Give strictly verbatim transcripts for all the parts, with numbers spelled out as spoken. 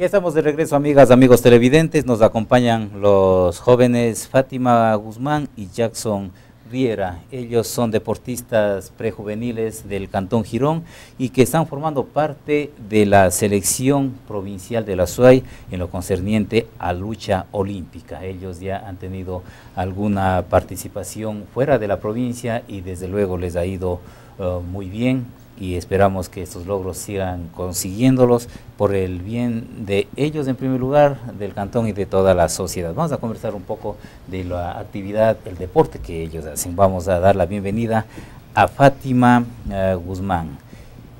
Ya estamos de regreso, amigas, amigos televidentes. Nos acompañan los jóvenes Fátima Guzmán y Jackson Riera. Ellos son deportistas prejuveniles del Cantón Girón y que están formando parte de la selección provincial de la Azuay en lo concerniente a lucha olímpica. Ellos ya han tenido alguna participación fuera de la provincia y desde luego les ha ido uh, muy bien, y esperamos que estos logros sigan consiguiéndolos por el bien de ellos en primer lugar, del cantón y de toda la sociedad. Vamos a conversar un poco de la actividad, el deporte que ellos hacen. Vamos a dar la bienvenida a Fátima eh, Guzmán.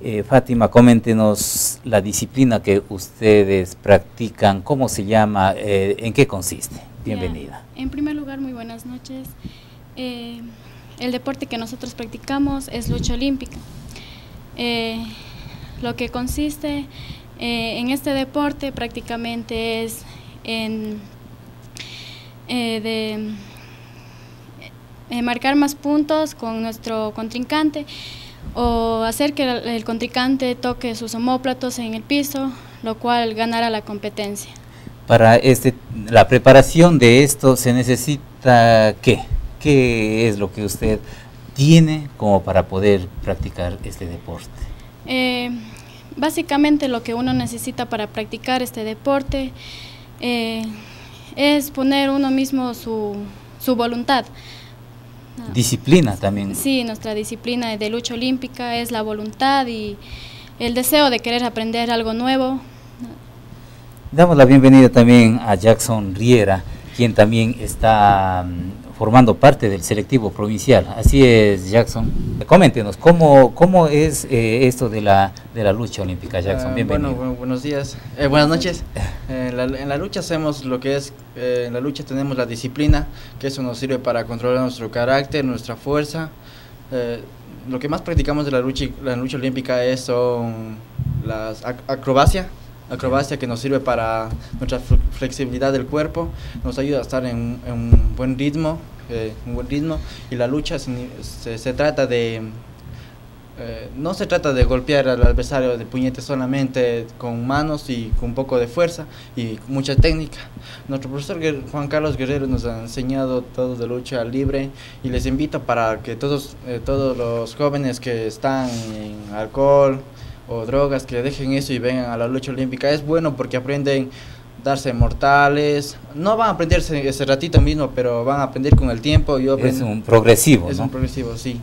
Eh, Fátima, coméntenos la disciplina que ustedes practican, cómo se llama, eh, en qué consiste. Bienvenida. Ya, en primer lugar, muy buenas noches. Eh, el deporte que nosotros practicamos es lucha olímpica. Eh, lo que consiste eh, en este deporte prácticamente es en eh, de, eh, marcar más puntos con nuestro contrincante o hacer que el, el contrincante toque sus omóplatos en el piso, lo cual ganará la competencia. Para este, la preparación de esto se necesita ¿qué? ¿Qué es lo que usted tiene como para poder practicar este deporte? Eh, básicamente lo que uno necesita para practicar este deporte eh, es poner uno mismo su, su voluntad. Disciplina también. Sí, nuestra disciplina de lucha olímpica es la voluntad y el deseo de querer aprender algo nuevo. Damos la bienvenida también a Jackson Riera, quien también está formando parte del selectivo provincial. Así es, Jackson. Coméntenos, ¿cómo, cómo es eh, esto de la, de la lucha olímpica, Jackson? Uh, Bienvenido. Bueno, buenos días, eh, buenas noches. Eh, en, la, en la lucha hacemos lo que es, eh, en la lucha tenemos la disciplina, que eso nos sirve para controlar nuestro carácter, nuestra fuerza. Eh, lo que más practicamos de la lucha, la lucha olímpica es son las ac acrobacias, acrobacia que nos sirve para nuestra flexibilidad del cuerpo, nos ayuda a estar en, en un buen ritmo, eh, un buen ritmo, y la lucha se, se, se trata de, eh, no se trata de golpear al adversario de puñete solamente con manos y con un poco de fuerza y mucha técnica. Nuestro profesor Juan Carlos Guerrero nos ha enseñado todo de lucha libre y les invito para que todos, eh, todos los jóvenes que están en alcohol o drogas, que dejen eso y vengan a la lucha olímpica. Es bueno porque aprenden a darse mortales, no van a aprenderse ese ratito mismo, pero van a aprender con el tiempo. Yo es un progresivo, Es ¿no? un progresivo, sí.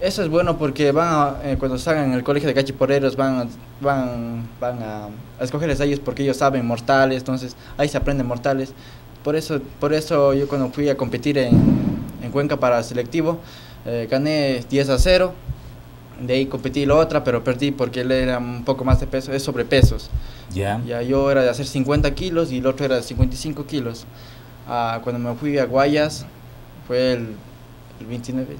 Eso es bueno porque van a, eh, cuando salgan en el colegio de cachiporeros van, van, van a, a escogerles a ellos porque ellos saben mortales, entonces ahí se aprenden mortales. Por eso, por eso yo cuando fui a competir en, en Cuenca para selectivo, eh, gané diez a cero. De ahí competí la otra, pero perdí porque él era un poco más de peso, es sobrepesos. Ya. Yeah. Ya yo era de hacer cincuenta kilos y el otro era de cincuenta y cinco kilos. Ah, cuando me fui a Guayas, fue el, el veintinueve,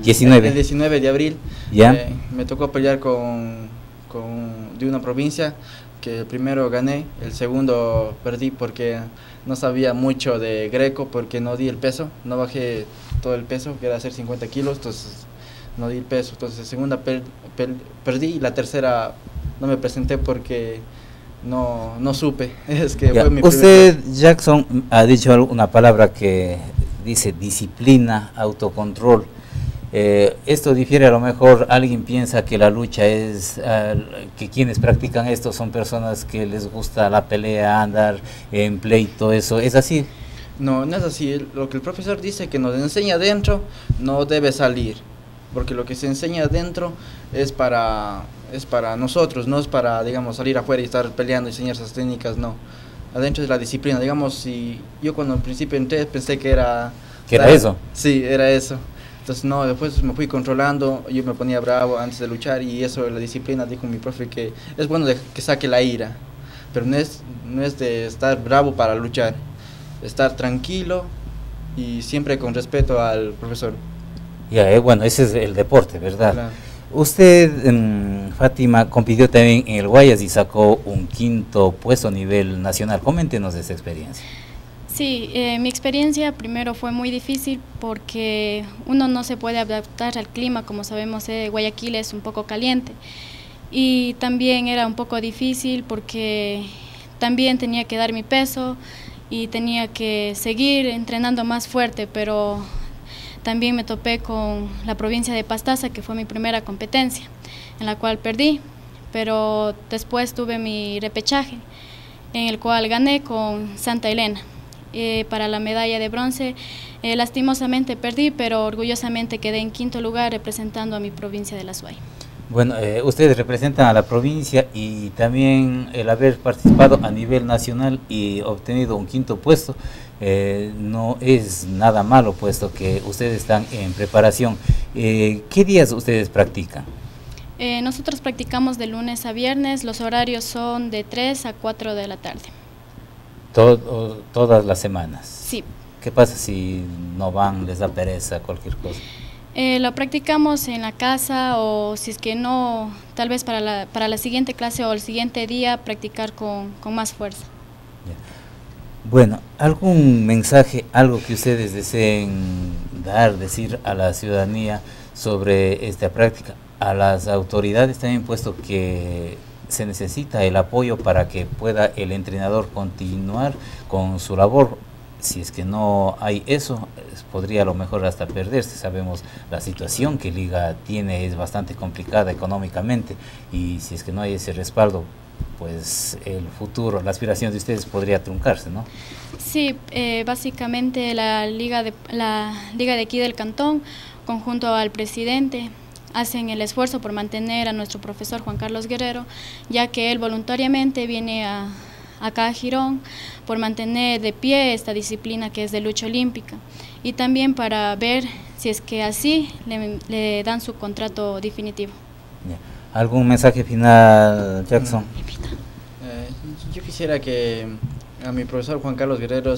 diecinueve. El diecinueve de abril. Ya. Yeah. Eh, me tocó pelear con, con de una provincia que el primero gané, el segundo perdí porque no sabía mucho de greco, porque no di el peso, no bajé todo el peso, que era hacer cincuenta kilos, entonces no di el peso, entonces la segunda per, per, perdí y la tercera no me presenté porque no, no supe. Es que ya, fue mi usted, primer... Jackson, ha dicho una palabra que dice disciplina, autocontrol. Eh, esto difiere, a lo mejor alguien piensa que la lucha es, uh, que quienes practican esto son personas que les gusta la pelea, andar en pleito, eso, ¿es así? No, no es así. Lo que el profesor dice que nos enseña adentro no debe salir, porque lo que se enseña adentro es para, es para nosotros, no es para, digamos, salir afuera y estar peleando y enseñar esas técnicas, no. Adentro es la disciplina, digamos, si yo cuando al principio entré pensé que era... ¿Que era eso? Sí, era eso. Entonces, no, después me fui controlando, yo me ponía bravo antes de luchar y eso, la disciplina, dijo mi profe, que es bueno de, que saque la ira, pero no es, no es de estar bravo para luchar, estar tranquilo y siempre con respeto al profesor. Ya, eh, bueno, ese es el deporte, ¿verdad? Claro. Usted, mmm, Fátima, compitió también en el Guayas y sacó un quinto puesto a nivel nacional. Coméntenos de esa experiencia. Sí, eh, mi experiencia primero fue muy difícil porque uno no se puede adaptar al clima, como sabemos, eh, Guayaquil es un poco caliente. Y también era un poco difícil porque también tenía que dar mi peso y tenía que seguir entrenando más fuerte, pero también me topé con la provincia de Pastaza, que fue mi primera competencia, en la cual perdí, pero después tuve mi repechaje, en el cual gané con Santa Elena. Eh, para la medalla de bronce, eh, lastimosamente perdí, pero orgullosamente quedé en quinto lugar representando a mi provincia de la Azuay. Bueno, eh, ustedes representan a la provincia y también el haber participado a nivel nacional y obtenido un quinto puesto, eh, no es nada malo, puesto que ustedes están en preparación. Eh, ¿Qué días ustedes practican? Eh, nosotros practicamos de lunes a viernes, los horarios son de tres a cuatro de la tarde. Todo, ¿Todas las semanas? Sí. ¿Qué pasa si no van, les da pereza, cualquier cosa? Eh, lo practicamos en la casa, o si es que no, tal vez para la, para la siguiente clase o el siguiente día practicar con, con más fuerza. Bueno, ¿algún mensaje, algo que ustedes deseen dar, decir a la ciudadanía sobre esta práctica? A las autoridades también, puesto que se necesita el apoyo para que pueda el entrenador continuar con su labor. Si es que no hay eso, podría a lo mejor hasta perderse. Sabemos la situación que Liga tiene es bastante complicada económicamente, y si es que no hay ese respaldo, pues el futuro, la aspiración de ustedes podría truncarse, ¿no? Sí, eh, básicamente la Liga de, la Liga de aquí del Cantón, conjunto al presidente, hacen el esfuerzo por mantener a nuestro profesor Juan Carlos Guerrero, ya que él voluntariamente viene a, acá a Girón por mantener de pie esta disciplina que es de lucha olímpica, y también para ver si es que así le, le dan su contrato definitivo. ¿Algún mensaje final, Jackson? Eh, yo quisiera que a mi profesor Juan Carlos Guerrero,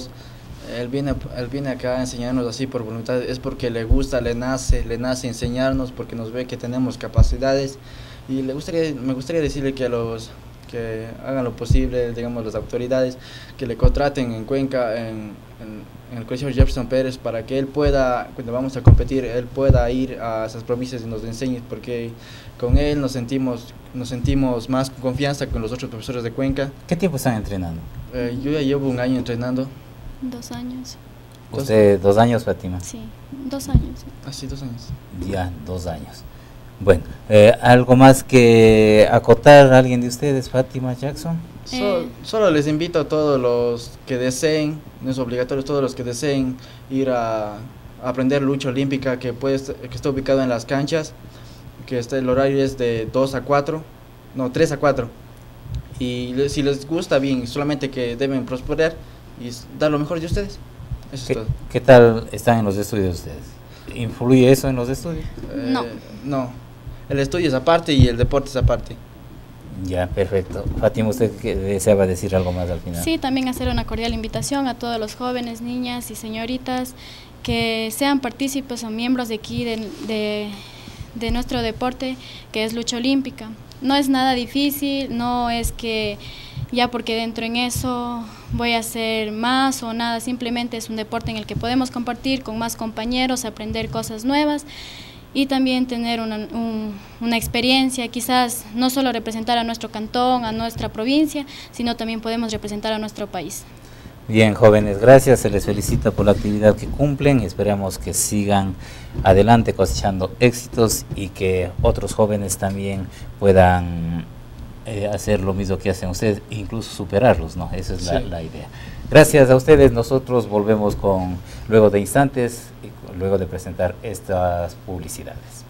Él viene, él viene acá a enseñarnos así por voluntad, es porque le gusta, le nace, le nace enseñarnos, porque nos ve que tenemos capacidades, y le gustaría, me gustaría decirle que, los, que hagan lo posible, digamos las autoridades, que le contraten en Cuenca, en, en, en el colegio Jefferson Pérez, para que él pueda, cuando vamos a competir, él pueda ir a esas provincias y nos enseñe, porque con él nos sentimos, nos sentimos más con confianza con los otros profesores de Cuenca. ¿Qué tiempo están entrenando? Eh, yo ya llevo un año entrenando. Dos años. ¿Usted dos años, Fátima? Sí, dos años. Ah, sí, dos años. Ya, dos años. Bueno, eh, ¿algo más que acotar a alguien de ustedes, Fátima, Jackson? Eh. So, solo les invito a todos los que deseen, no es obligatorio, todos los que deseen ir a, a aprender lucha olímpica, que, puede, que está ubicado en las canchas, que está, el horario es de dos a cuatro, no, tres a cuatro. Y si les gusta, bien, solamente que deben prosperar y dar lo mejor de ustedes. Eso es ¿Qué, todo. ¿Qué tal están en los estudios de ustedes? ¿Influye eso en los estudios? Eh, no. No, el estudio es aparte y el deporte es aparte. Ya, perfecto. Fátima, ¿usted deseaba decir algo más al final? Sí, también hacer una cordial invitación a todos los jóvenes, niñas y señoritas que sean partícipes o miembros de aquí de, de, de nuestro deporte, que es lucha olímpica. No es nada difícil, no es que ya porque dentro en eso voy a hacer más o nada, simplemente es un deporte en el que podemos compartir con más compañeros, aprender cosas nuevas y también tener una, un, una experiencia, quizás no solo representar a nuestro cantón, a nuestra provincia, sino también podemos representar a nuestro país. Bien, jóvenes, gracias, se les felicita por la actividad que cumplen, esperamos que sigan adelante cosechando éxitos y que otros jóvenes también puedan eh, hacer lo mismo que hacen ustedes, incluso superarlos, ¿no? Esa es la, sí. la idea. Gracias a ustedes, nosotros volvemos con luego de instantes, luego de presentar estas publicidades.